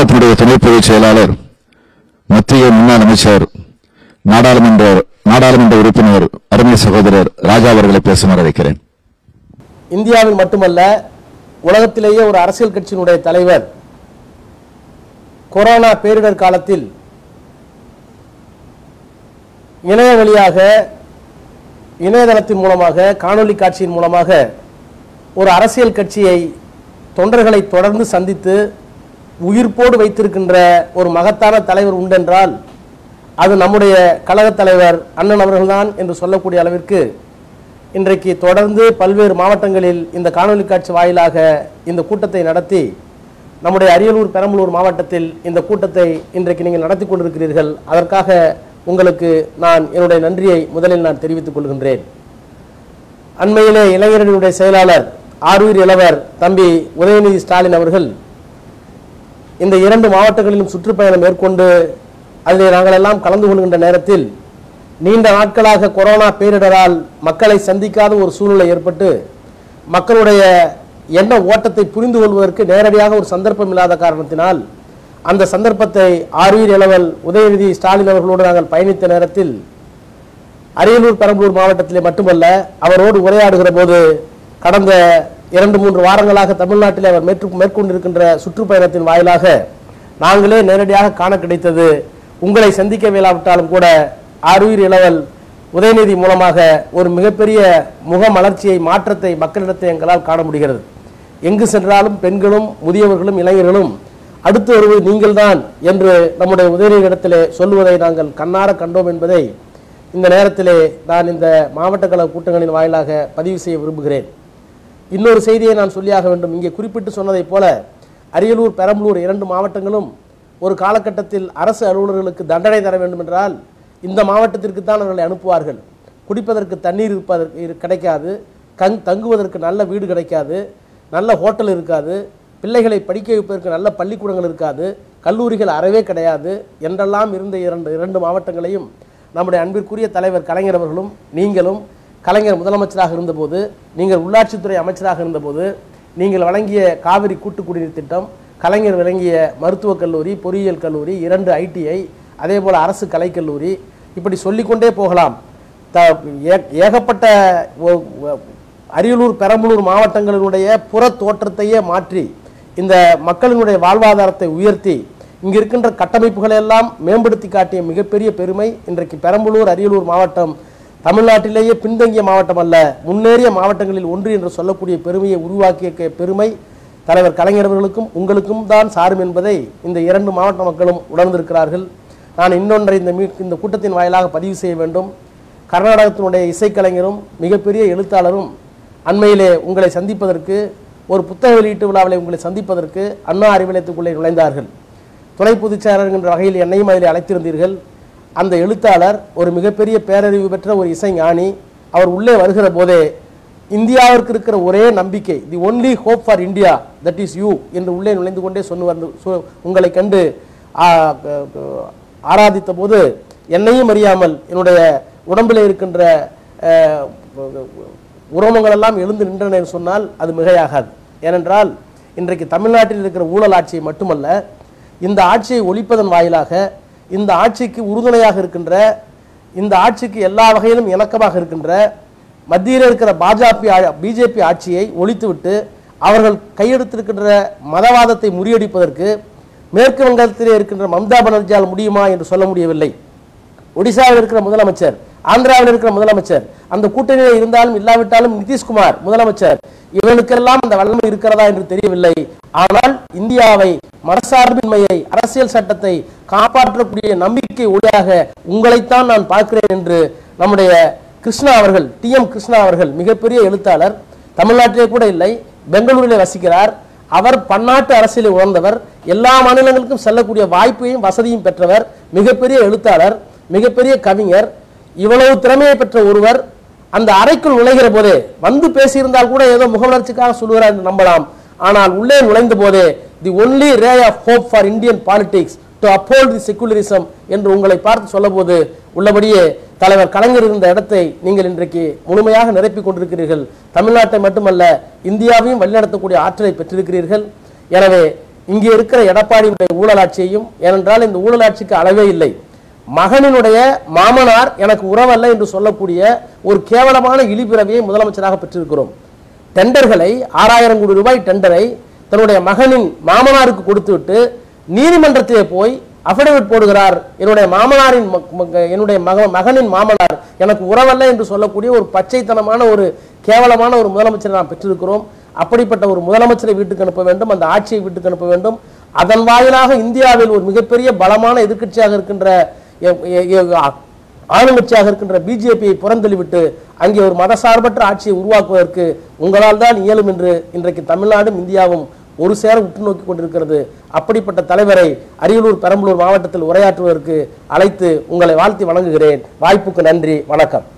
தமிழகத்தினுடைய துணை பொதுச் செயலாளர் மத்திய முன்னாள் அமைச்சர் நாடாளுமன்ற உறுப்பினர் அருமை சகோதரர் ராஜா அவர்களை பேசுமாறு அழைக்கிறேன். இந்தியாவில் மட்டுமல்ல உலகத்திலேயே ஒரு அரசியல் கட்சியினுடைய தலைவர் கொரோனா பேரிடர் காலத்தில் இணையதளத்தின் மூலமாக காணொலி காட்சியின் மூலமாக ஒரு அரசியல் கட்சியை தொண்டர்களை தொடர்ந்து சந்தித்து உயிர்ப்போடு வைத்திருக்கின்ற ஒரு மகத்தான தலைவர் உண்டென்றால் அது நம்முடைய கழகத் தலைவர் அண்ணன் அவர்கள்தான் என்று சொல்லக்கூடிய அளவிற்கு இன்றைக்கு தொடர்ந்து பல்வேறு மாவட்டங்களில் இந்த காணொலி காட்சி வாயிலாக இந்த கூட்டத்தை நடத்தி நம்முடைய அரியலூர் பெரம்பலூர் மாவட்டத்தில் இந்த கூட்டத்தை இன்றைக்கு நீங்கள் நடத்தி கொண்டிருக்கிறீர்கள். அதற்காக உங்களுக்கு நான் என்னுடைய நன்றியை முதலில் நான் தெரிவித்துக் கொள்கின்றேன். அண்மையிலே இளைஞரணியுடைய செயலாளர் ஆரூர் இளவர் தம்பி உதயநிதி ஸ்டாலின் அவர்கள் இந்த 2 மாவட்டங்களிலும் சுற்றுப்பயணம் மேற்கொண்டு அதில் நாங்கள் எல்லாம் கலந்து கொள்கின்ற நேரத்தில் நீண்ட நாட்களாக கொரோனா பேரிடரால் மக்களை சந்திக்காத ஒரு சூழ்நிலை ஏற்பட்டு மக்களுடைய எண்ண ஓட்டத்தை புரிந்து கொள்வதற்கு நேரடியாக ஒரு சந்தர்ப்பம் இல்லாத காரணத்தினால் அந்த சந்தர்ப்பத்தை ஆரூர் இளவல் உதயநிதி ஸ்டாலின் அவர்களோடு நாங்கள் பயணித்த நேரத்தில் அரியலூர் பெரம்பலூர் மாவட்டத்திலே மட்டுமல்ல அவரோடு உரையாடுகிற போது கடந்த 2-3 வாரங்களாக தமிழ்நாட்டில் அவர் மேற்கொண்டிருக்கின்ற சுற்றுப்பயணத்தின் வாயிலாக நாங்களே நேரடியாக காண கிடைத்தது. உங்களை சந்திக்க வியலாவிட்டாலும் கூட ஆரூர் இளவல் உதயநிதி மூலமாக ஒரு மிகப்பெரிய முகமலர்ச்சியை மாற்றத்தை மக்களிடத்தை எங்களால் காண முடிகிறது. எங்கு சென்றாலும் பெண்களும் முதியவர்களும் இளைஞர்களும் அடுத்து வருவது நீங்கள்தான் என்று நம்முடைய உதயநிதி இடத்திலே சொல்லுவதை நாங்கள் கண்ணார கண்டோம் என்பதை இந்த நேரத்திலே நான் இந்த மாவட்ட கழக கூட்டங்களின் வாயிலாக பதிவு செய்ய விரும்புகிறேன். இன்னொரு செய்தியை நான் சொல்லியாக வேண்டும். இங்கே குறிப்பிட்டு சொன்னதைப் போல அரியலூர் பெரம்பலூர் 2 மாவட்டங்களும் ஒரு காலகட்டத்தில் அரசு அலுவலர்களுக்கு தண்டனை தர வேண்டும் என்றால் இந்த மாவட்டத்திற்கு தான் அவர்களை அனுப்புவார்கள். குடிப்பதற்கு தண்ணீர் கிடைக்காது, தங்குவதற்கு நல்ல வீடு கிடைக்காது, நல்ல ஹோட்டல் இருக்காது, பிள்ளைகளை படிக்க வைப்பதற்கு நல்ல பள்ளிக்கூடங்கள் இருக்காது, கல்லூரிகள் அறவே கிடையாது என்றெல்லாம் இருந்த 2 மாவட்டங்களையும் நம்முடைய அன்பிற்குரிய தலைவர் கலைஞர் அவர்களும் நீங்களும் கலைஞர் முதலமைச்சராக இருந்தபோது நீங்கள் உள்ளாட்சித்துறை அமைச்சராக இருந்தபோது நீங்கள் வழங்கிய காவிரி கூட்டு குடிநீர் திட்டம், கலைஞர் வழங்கிய மருத்துவக் கல்லூரி, பொறியியல் கல்லூரி, 2 ITI, அதே போல் அரசு கலைக்கல்லூரி, இப்படி சொல்லிக்கொண்டே போகலாம். ஏகப்பட்ட அரியலூர் பெரம்பலூர் மாவட்டங்களினுடைய புற தோற்றத்தையே மாற்றி இந்த மக்களினுடைய வாழ்வாதாரத்தை உயர்த்தி இங்கு இருக்கின்ற கட்டமைப்புகளை எல்லாம் மேம்படுத்தி காட்டிய மிகப்பெரிய பெருமை இன்றைக்கு பெரம்பலூர் அரியலூர் மாவட்டம் தமிழ்நாட்டிலேயே பின்தங்கிய மாவட்டம் அல்ல, முன்னேறிய மாவட்டங்களில் ஒன்று என்று சொல்லக்கூடிய பெருமையை உருவாக்கிய பெருமை தலைவர் கலைஞர் அவர்களுக்கும் உங்களுக்கும் தான் சாரும் என்பதை இந்த 2 மாவட்ட மக்களும் உணர்ந்திருக்கிறார்கள். நான் இன்னொன்றை இந்த கூட்டத்தின் வாயிலாக பதிவு செய்ய வேண்டும். கர்நாடகத்தினுடைய இசைக்கலைஞரும் மிகப்பெரிய எழுத்தாளரும் அண்மையிலே உங்களை சந்திப்பதற்கு ஒரு புத்தக வெளியீட்டு விழாவிலே உங்களை சந்திப்பதற்கு அண்ணா அறிவியலத்துக்குள்ளே நுழைந்தார்கள். துணை பொதுச்செயலாளர் என்கின்ற வகையில் என்னையும் அதில் அழைத்திருந்தீர்கள். அந்த எழுத்தாளர் ஒரு மிகப்பெரிய பேரறிவு பெற்ற ஒரு இசை ஞானி. அவர் உள்ளே வருகிற போதே இந்தியாவிற்கு இருக்கிற ஒரே நம்பிக்கை, the only hope for India that is you என்று உள்ளே நுழைந்து கொண்டே உங்களை கண்டு ஆராதித்த போது என்னையும் அறியாமல் என்னுடைய உடம்பில் இருக்கின்ற உரோமங்கள் எல்லாம் எழுந்து நின்றன என்று சொன்னால் அது மிகையாகாது. ஏனென்றால் இன்றைக்கு தமிழ்நாட்டில் இருக்கிற ஊழல் ஆட்சியை மட்டுமல்ல இந்த ஆட்சியை ஒழிப்பதன் வாயிலாக இந்த ஆட்சிக்கு உறுதுணையாக இருக்கின்ற இந்த ஆட்சிக்கு எல்லா வகையிலும் இணக்கமாக இருக்கின்ற மத்தியில் இருக்கிற பிஜேபி ஆட்சியை ஒழித்துவிட்டு அவர்கள் கையெடுத்திருக்கின்ற மதவாதத்தை முறியடிப்பதற்கு மேற்கு வங்கத்திலே இருக்கின்ற மம்தா பானர்ஜியால் முடியுமா என்று சொல்ல முடியவில்லை. ஒடிசாவில் இருக்கிற முதலமைச்சர், ஆந்திராவில் இருக்கிற முதலமைச்சர், அந்த கூட்டணியில் இருந்தாலும் இல்லாவிட்டாலும் நிதிஷ்குமார் முதலமைச்சர், இவனுக்கெல்லாம் அந்த வல்லமை இருக்கிறதா என்று தெரியவில்லை. ஆனால் இந்தியாவை, மனசார்பின்மையை, அரசியல் சட்டத்தை காப்பாற்றக்கூடிய நம்பிக்கை ஒளியாக உங்களைத்தான் நான் பார்க்கிறேன் என்று நம்முடைய கிருஷ்ணா அவர்கள், TM கிருஷ்ணா அவர்கள், மிகப்பெரிய எழுத்தாளர், தமிழ்நாட்டிலே கூட இல்லை, பெங்களூரிலே வசிக்கிறார். அவர் பன்னாட்டு அரசியலில் உணர்ந்தவர், எல்லா மாநிலங்களுக்கும் செல்லக்கூடிய வாய்ப்பையும் வசதியும் பெற்றவர், மிகப்பெரிய எழுத்தாளர், மிகப்பெரிய கவிஞர். இவ்வளவு திறமையை பெற்ற ஒருவர் அந்த அறைக்குள் நுழைகிற போதே வந்து பேசியிருந்தால் கூட ஏதோ முகவளர்ச்சிக்காக சொல்லுகிறார் என்று நம்பலாம். ஆனால் உள்ளே நுழைந்த போதே the only ray of hope for Indian politics to uphold the secularism என்று உங்களை பார்த்து சொல்ல போது உள்ளபடியே தலைவர் கலைஞர் இருந்த இடத்தை நீங்கள் இன்றைக்கு முழுமையாக நிரப்பிக் கொண்டிருக்கிறீர்கள். தமிழ்நாட்டை மட்டுமல்ல இந்தியாவையும் வழிநடத்தக்கூடிய ஆற்றலை பெற்றிருக்கிறீர்கள். எனவே இங்கே இருக்கிற எடப்பாடியுடைய ஊழலாட்சியையும், ஏனென்றால் இந்த ஊழலாட்சிக்கு அளவே இல்லை. மகனினுடைய மாமனார் எனக்கு உறவல்ல என்று சொல்லக்கூடிய ஒரு கேவலமான இழிபிறவியை முதலமைச்சராக பெற்றிருக்கிறோம். டெண்டர்களை 6000 கோடி ரூபாய் டெண்டரை தன்னுடைய மகனின் மாமனாருக்கு கொடுத்துவிட்டு நீதிமன்றத்திலே போய் அஃபிடவிட் போடுகிறார். என்னுடைய மகனின் மாமனார் எனக்கு உறவல்ல என்று சொல்லக்கூடிய ஒரு பச்சைத்தனமான ஒரு கேவலமான ஒரு முதலமைச்சரை நாம் பெற்றிருக்கிறோம். அப்படிப்பட்ட ஒரு முதலமைச்சரை வீட்டுக்கு அனுப்ப வேண்டும், அந்த ஆட்சியை வீட்டுக்கு அனுப்ப வேண்டும். அதன் வாயிலாக இந்தியாவில் ஒரு மிகப்பெரிய பலமான எதிர்க்கட்சியாக இருக்கின்ற ஆளுங்கட்சியாக இருக்கின்ற பிஜேபியை புறந்தள்ளிவிட்டு அங்கே ஒரு மதசார்பற்ற ஆட்சியை உருவாக்குவதற்கு உங்களால் தான் இயலும் என்று இன்றைக்கு தமிழ்நாடும் இந்தியாவும் ஒரு சேர உற்று நோக்கி கொண்டிருக்கிறது. அப்படிப்பட்ட தலைவரை அரியலூர் பெரம்பலூர் மாவட்டத்தில் உரையாற்றுவதற்கு அழைத்து உங்களை வாழ்த்தி வணங்குகிறேன். வாய்ப்புக்கு நன்றி. வணக்கம்.